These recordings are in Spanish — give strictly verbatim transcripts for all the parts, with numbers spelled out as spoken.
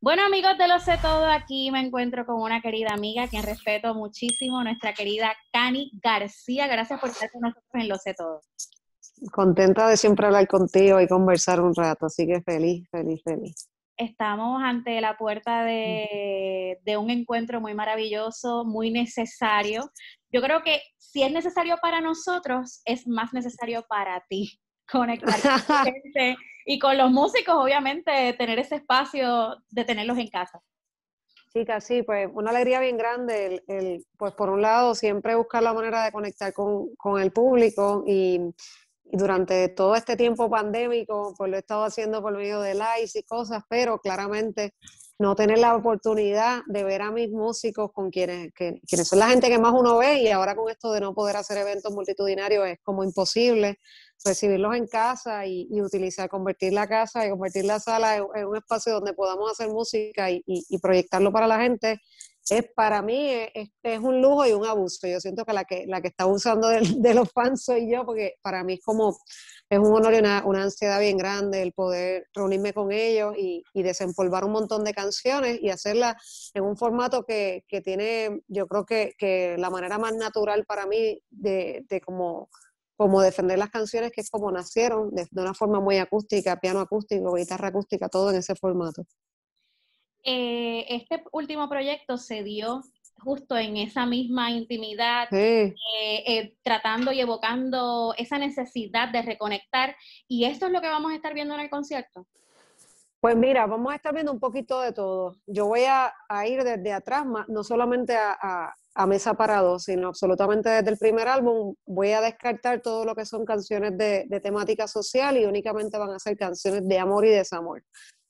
Bueno, amigos de Lo Sé Todo, aquí me encuentro con una querida amiga que respeto muchísimo, nuestra querida Kany García. Gracias por estar con nosotros en Lo Sé Todo. Contenta de siempre hablar contigo y conversar un rato, así que feliz, feliz, feliz. Estamos ante la puerta de, de un encuentro muy maravilloso, muy necesario. Yo creo que si es necesario para nosotros, es más necesario para ti. Conectar con la gente y con los músicos, obviamente, tener ese espacio de tenerlos en casa. Chicas, sí, pues una alegría bien grande, el, el, pues por un lado siempre buscar la manera de conectar con, con el público y, y durante todo este tiempo pandémico pues lo he estado haciendo por medio de lives y cosas, pero claramente no tener la oportunidad de ver a mis músicos con quienes, que, quienes son la gente que más uno ve, y ahora con esto de no poder hacer eventos multitudinarios es como imposible recibirlos en casa y, y utilizar, convertir la casa y convertir la sala en, en un espacio donde podamos hacer música y, y, y proyectarlo para la gente. Es, para mí es, es un lujo y un abuso. Yo siento que la que, la que está abusando de, de los fans soy yo, porque para mí es como, es un honor y una, una ansiedad bien grande el poder reunirme con ellos y, y desempolvar un montón de canciones y hacerlas en un formato que, que tiene, yo creo que, que la manera más natural para mí de, de como... como defender las canciones, que es como nacieron, de, de una forma muy acústica, piano acústico, guitarra acústica, todo en ese formato. Eh, este último proyecto se dio justo en esa misma intimidad, sí. eh, eh, tratando y evocando esa necesidad de reconectar, y esto es lo que vamos a estar viendo en el concierto. Pues mira, vamos a estar viendo un poquito de todo. Yo voy a, a ir desde atrás, no solamente a, a, a Mesa para Dos, sino absolutamente desde el primer álbum. Voy a descartar todo lo que son canciones de, de temática social y únicamente van a ser canciones de amor y desamor,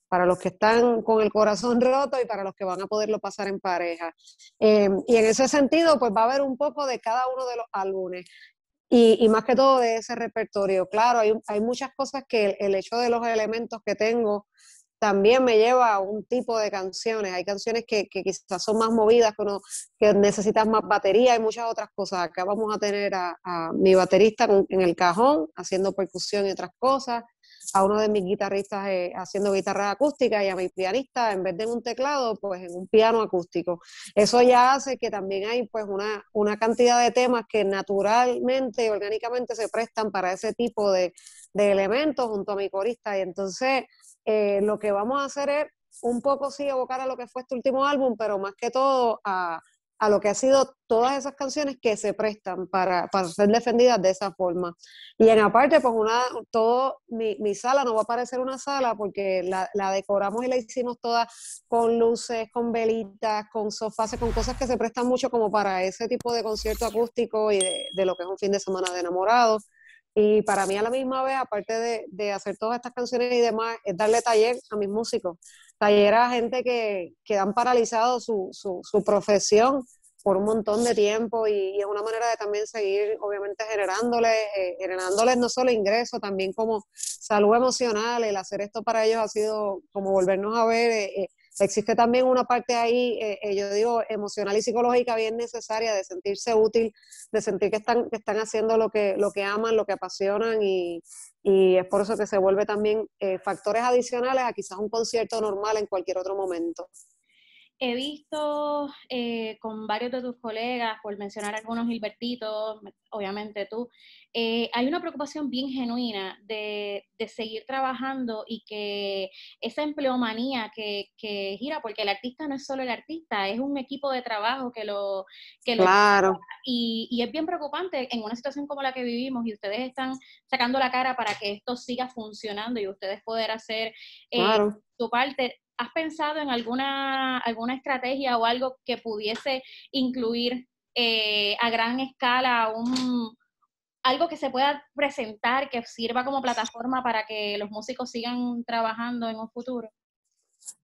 para los que están con el corazón roto y para los que van a poderlo pasar en pareja. Eh, y en ese sentido, pues va a haber un poco de cada uno de los álbumes. Y, y más que todo de ese repertorio. Claro, hay, hay muchas cosas que el, el hecho de los elementos que tengo también me lleva a un tipo de canciones. Hay canciones que, que quizás son más movidas, que, uno, que necesitas más batería y muchas otras cosas. Acá vamos a tener a, a mi baterista en el cajón, haciendo percusión y otras cosas, a uno de mis guitarristas eh, haciendo guitarra acústica y a mi pianista, en vez de en un teclado, pues en un piano acústico. Eso ya hace que también hay pues una, una cantidad de temas que naturalmente y orgánicamente se prestan para ese tipo de, de elementos junto a mi corista. Y entonces eh, lo que vamos a hacer es un poco sí evocar a lo que fue este último álbum, pero más que todo a, a lo que ha sido todas esas canciones que se prestan para, para ser defendidas de esa forma. Y en aparte, pues una, todo, mi, mi sala no va a parecer una sala porque la, la decoramos y la hicimos toda con luces, con velitas, con sofás, con cosas que se prestan mucho como para ese tipo de concierto acústico y de, de lo que es un fin de semana de enamorados. Y para mí a la misma vez, aparte de, de hacer todas estas canciones y demás, es darle taller a mis músicos. Taller a gente que, que han paralizado su, su, su profesión por un montón de tiempo y, y es una manera de también seguir, obviamente, generándoles, eh, generándoles no solo ingresos, también como salud emocional. El hacer esto para ellos ha sido como volvernos a ver. Eh, eh, Existe también una parte ahí, eh, eh, yo digo, emocional y psicológica bien necesaria, de sentirse útil, de sentir que están, que están haciendo lo que, lo que aman, lo que apasionan, y, y es por eso que se vuelve también eh, factores adicionales a quizás un concierto normal en cualquier otro momento. He visto eh, con varios de tus colegas, por mencionar algunos, Gilbertito, obviamente tú, eh, hay una preocupación bien genuina de, de seguir trabajando y que esa empleomanía que, que gira, porque el artista no es solo el artista, es un equipo de trabajo que lo... Que claro. Lo, y, y es bien preocupante en una situación como la que vivimos, y ustedes están sacando la cara para que esto siga funcionando y ustedes poder hacer eh, claro. su parte. ¿Has pensado en alguna, alguna estrategia o algo que pudiese incluir eh, a gran escala un, algo que se pueda presentar, que sirva como plataforma para que los músicos sigan trabajando en un futuro?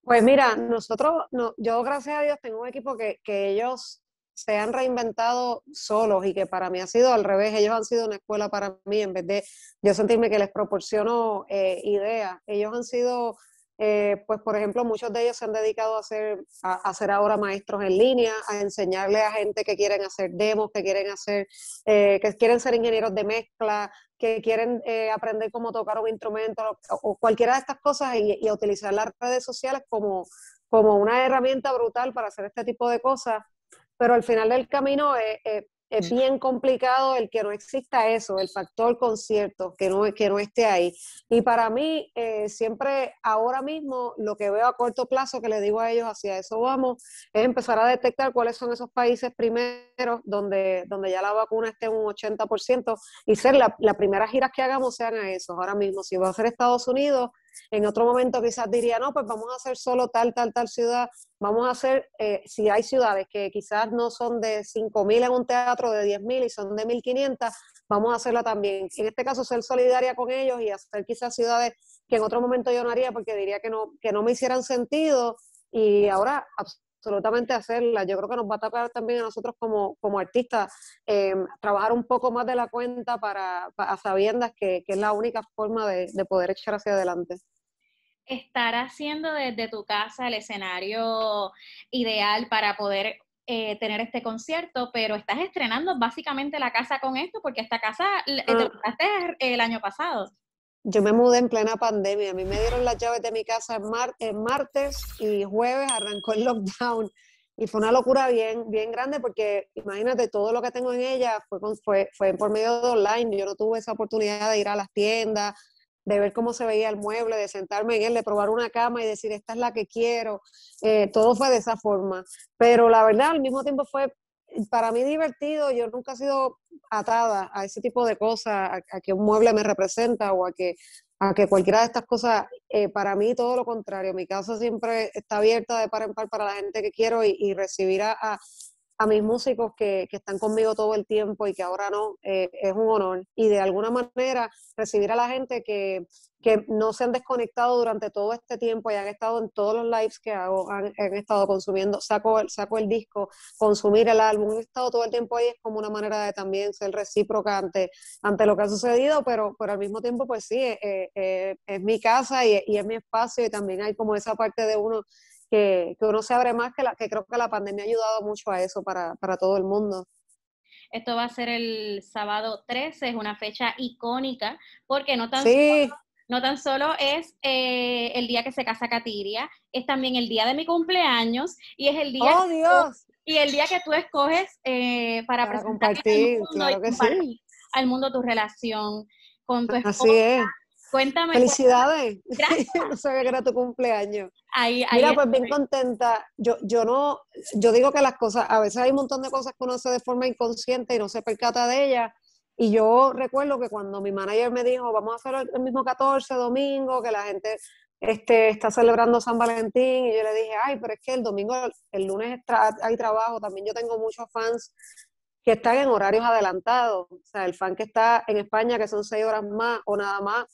Pues mira, nosotros, no, yo gracias a Dios tengo un equipo que, que ellos se han reinventado solos y que para mí ha sido al revés. Ellos han sido una escuela para mí, en vez de yo sentirme que les proporciono eh, ideas. Ellos han sido... Eh, pues por ejemplo, muchos de ellos se han dedicado a hacer, a, a hacer ahora maestros en línea, a enseñarle a gente que quieren hacer demos, que quieren hacer, eh, que quieren ser ingenieros de mezcla, que quieren eh, aprender cómo tocar un instrumento o, o cualquiera de estas cosas, y, y utilizar las redes sociales como, como una herramienta brutal para hacer este tipo de cosas. Pero al final del camino eh, eh, es bien complicado el que no exista eso, el factor concierto, que no, que no esté ahí. Y para mí, eh, siempre, ahora mismo, lo que veo a corto plazo, que le digo a ellos, hacia eso vamos, es empezar a detectar cuáles son esos países primeros donde, donde ya la vacuna esté en un ochenta por ciento, y ser la, las primeras giras que hagamos sean a esos. Ahora mismo, si va a ser Estados Unidos, en otro momento quizás diría, no, pues vamos a hacer solo tal, tal, tal ciudad. Vamos a hacer, eh, si hay ciudades que quizás no son de cinco mil en un teatro, de diez mil y son de mil quinientos, vamos a hacerla también. En este caso, ser solidaria con ellos y hacer quizás ciudades que en otro momento yo no haría porque diría que no, que no me hicieran sentido, y ahora absolutamente hacerla. Yo creo que nos va a tocar también a nosotros como, como artistas eh, trabajar un poco más de la cuenta para, para a sabiendas que, que es la única forma de, de poder echar hacia adelante. ¿Estar haciendo desde tu casa el escenario ideal para poder eh, tener este concierto, pero estás estrenando básicamente la casa con esto, porque esta casa ah. te mudaste el año pasado? Yo me mudé en plena pandemia. A mí me dieron las llaves de mi casa en, mar en martes, y jueves arrancó el lockdown. Y fue una locura bien, bien grande, porque imagínate, todo lo que tengo en ella fue, con, fue, fue por medio de online. Yo no tuve esa oportunidad de ir a las tiendas, de ver cómo se veía el mueble, de sentarme en él, de probar una cama y decir, esta es la que quiero. Eh, todo fue de esa forma. Pero la verdad, al mismo tiempo fue para mí divertido. Yo nunca he sido atada a ese tipo de cosas, a, a que un mueble me representa o a que, a que cualquiera de estas cosas. Eh, para mí todo lo contrario. Mi casa siempre está abierta de par en par para la gente que quiero, y, y recibir a, a, a mis músicos que, que están conmigo todo el tiempo y que ahora no, eh, es un honor. Y de alguna manera recibir a la gente que, que no se han desconectado durante todo este tiempo y han estado en todos los lives que hago, han, han estado consumiendo, saco, saco el disco, consumir el álbum, he estado todo el tiempo ahí, es como una manera de también ser recíproca ante, ante lo que ha sucedido, pero, pero al mismo tiempo pues sí, eh, eh, es mi casa y, y es mi espacio, y también hay como esa parte de uno Que, que uno se abre más, que, la, que creo que la pandemia ha ayudado mucho a eso para, para todo el mundo. Esto va a ser el sábado trece, es una fecha icónica, porque no tan, sí. solo, no tan solo es eh, el día que se casa Katiria, es también el día de mi cumpleaños, y es el día, ¡oh, que, Dios! Y el día que tú escoges eh, para, para presentar compartir, al mundo, claro que sí. al mundo tu relación con tu esposa. Así es. Cuéntame. Felicidades. Gracias. No sabía que era tu cumpleaños. Ahí, ahí Mira, pues bien contenta. Yo, yo no, yo digo que las cosas, a veces hay un montón de cosas que uno hace de forma inconsciente y no se percata de ellas. Y yo recuerdo que cuando mi manager me dijo, vamos a hacer el mismo catorce, domingo, que la gente este, está celebrando San Valentín, y yo le dije, ay, pero es que el domingo, el lunes tra- hay trabajo, también yo tengo muchos fans que están en horarios adelantados. O sea, el fan que está en España, que son seis horas más o nada más,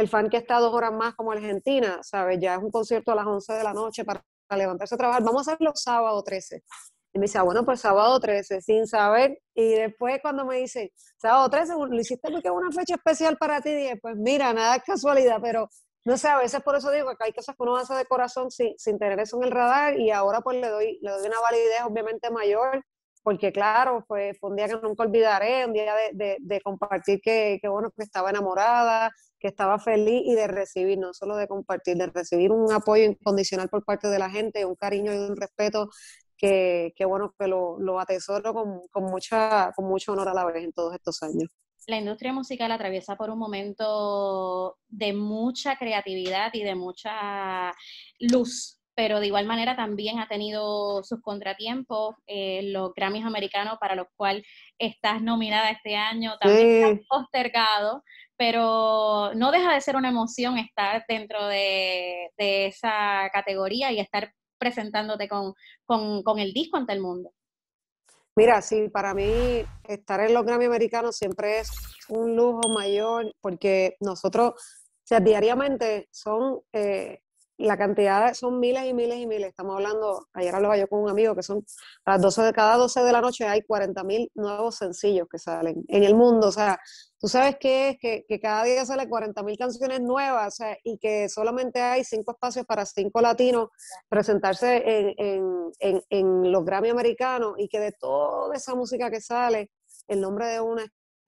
el fan que está dos horas más como Argentina, ¿sabes? Ya es un concierto a las once de la noche para levantarse a trabajar. Vamos a hacerlo sábado trece. Y me dice, ah, bueno, pues sábado trece, sin saber. Y después cuando me dicen, sábado trece, lo hiciste porque es una fecha especial para ti. Dije, pues mira, nada es casualidad, pero no sé, a veces por eso digo que hay cosas que uno hace de corazón sin, sin tener eso en el radar, y ahora pues le doy, le doy una validez obviamente mayor, porque claro, fue, fue un día que nunca olvidaré, un día de, de, de compartir que, que, bueno, que estaba enamorada, que estaba feliz, y de recibir, no solo de compartir, de recibir un apoyo incondicional por parte de la gente, un cariño y un respeto que, que bueno, que lo, lo atesoro con, con, mucha, con mucho honor a la vez en todos estos años. La industria musical atraviesa por un momento de mucha creatividad y de mucha luz, pero de igual manera también ha tenido sus contratiempos, eh, los Grammys americanos, para los cuales estás nominada este año, también eh. están postergados, pero no deja de ser una emoción estar dentro de, de esa categoría y estar presentándote con, con, con el disco ante el mundo. Mira, sí, para mí estar en los Grammys americanos siempre es un lujo mayor, porque nosotros, o sea, diariamente son... Eh, la cantidad son miles y miles y miles. Estamos hablando, ayer hablaba yo con un amigo que son a las doce de, cada doce de la noche hay cuarenta mil nuevos sencillos que salen en el mundo. O sea, tú sabes qué es, que, que cada día salen cuarenta mil canciones nuevas, o sea, y que solamente hay cinco espacios para cinco latinos presentarse en, en, en, en los Grammy americanos, y que de toda esa música que sale, el nombre de una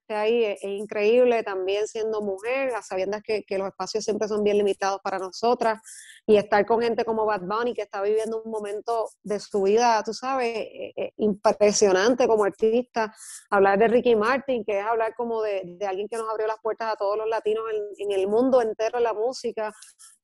que ahí es, es increíble, también siendo mujer, a sabiendas que, que los espacios siempre son bien limitados para nosotras, y estar con gente como Bad Bunny, que está viviendo un momento de su vida, tú sabes, eh, eh, impresionante como artista. Hablar de Ricky Martin, que es hablar como de, de alguien que nos abrió las puertas a todos los latinos en, en el mundo entero en la música.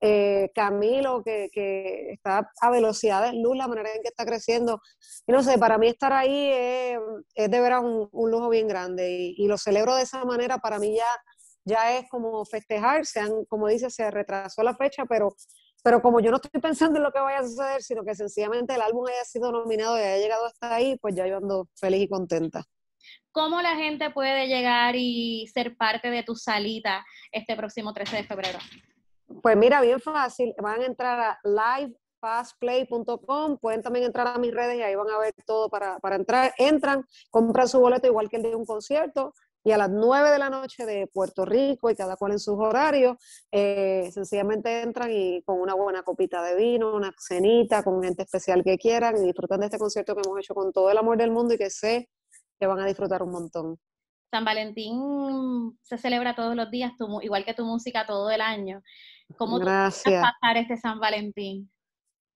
Eh, Camilo, que, que está a velocidades luz la manera en que está creciendo, y no sé, para mí estar ahí es, es de veras un, un lujo bien grande, y, y lo celebro de esa manera. Para mí ya, ya es como festejar. Se han, como dice, se retrasó la fecha, pero, pero como yo no estoy pensando en lo que vaya a suceder, sino que sencillamente el álbum haya sido nominado y haya llegado hasta ahí, pues ya yo ando feliz y contenta. ¿Cómo la gente puede llegar y ser parte de tu salita este próximo trece de febrero? Pues mira, bien fácil, van a entrar a live fast play punto com, pueden también entrar a mis redes y ahí van a ver todo para, para entrar. Entran, compran su boleto igual que el de un concierto, y a las nueve de la noche de Puerto Rico, y cada cual en sus horarios, eh, sencillamente entran y con una buena copita de vino, una cenita, con gente especial que quieran, y disfrutan de este concierto que hemos hecho con todo el amor del mundo y que sé que van a disfrutar un montón. San Valentín se celebra todos los días, tu, igual que tu música, todo el año. ¿Cómo tú vas a pasar este San Valentín?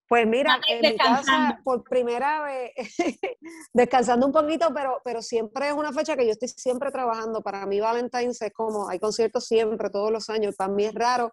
Pues mira, en mi casa, por primera vez, descansando un poquito, pero, pero siempre es una fecha que yo estoy siempre trabajando. Para mí Valentine's es como, hay conciertos siempre, todos los años, para mí es raro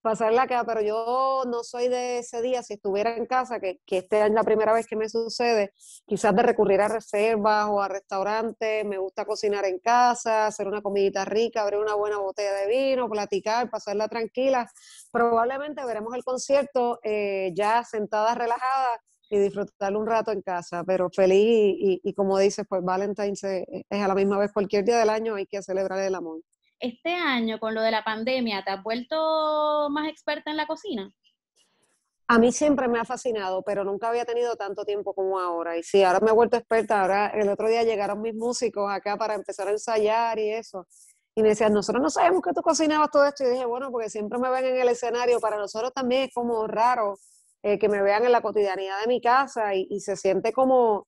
pasarla acá, pero yo no soy de ese día. Si estuviera en casa, que, que esta es la primera vez que me sucede, quizás de recurrir a reservas o a restaurantes. Me gusta cocinar en casa, hacer una comidita rica, abrir una buena botella de vino, platicar, pasarla tranquila. Probablemente veremos el concierto eh, ya sentadas, relajadas, y disfrutarlo un rato en casa, pero feliz, y, y, y como dices, pues Valentine's es a la misma vez cualquier día del año, hay que celebrar el amor. Este año, con lo de la pandemia, ¿te has vuelto más experta en la cocina? A mí siempre me ha fascinado, pero nunca había tenido tanto tiempo como ahora. Y sí, ahora me he vuelto experta. Ahora, el otro día llegaron mis músicos acá para empezar a ensayar y eso. Y me decían, nosotros no sabemos que tú cocinabas todo esto. Y dije, bueno, porque siempre me ven en el escenario. Para nosotros también es como raro eh, que me vean en la cotidianidad de mi casa, y, y se siente como...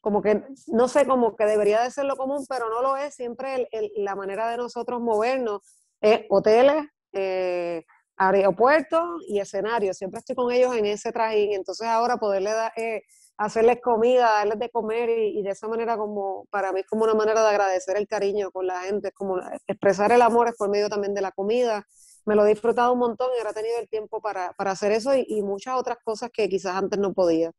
como que, no sé, como que debería de ser lo común, pero no lo es. Siempre el, el, la manera de nosotros movernos es hoteles, eh, aeropuertos y escenarios. Siempre estoy con ellos en ese trajín. Entonces ahora poderle da, eh, hacerles comida, darles de comer, y, y de esa manera, como para mí es como una manera de agradecer el cariño con la gente. Es como expresar el amor es por medio también de la comida. Me lo he disfrutado un montón, y ahora he tenido el tiempo para, para hacer eso y, y muchas otras cosas que quizás antes no podía.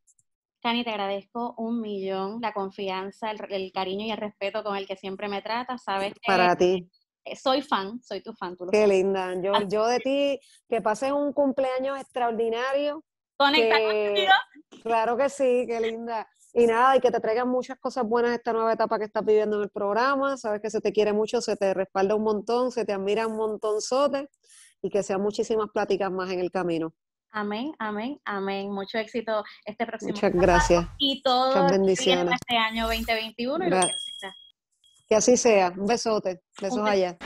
Kany, te agradezco un millón la confianza, el, el cariño y el respeto con el que siempre me tratas. Sabes que para ti. Soy fan, soy tu fan. Tú lo Qué sabes. Linda. Yo, yo de ti, que pases un cumpleaños extraordinario. Conecta contigo. Claro que sí, qué linda. Y nada, y que te traigan muchas cosas buenas esta nueva etapa que estás viviendo en el programa. Sabes que se te quiere mucho, se te respalda un montón, se te admira un montonzote, y que sean muchísimas pláticas más en el camino. Amén, amén, amén. Mucho éxito este próximo año. Muchas gracias. Y todo este año veinte veintiuno. Y lo que, que así sea. Un besote. Besos allá.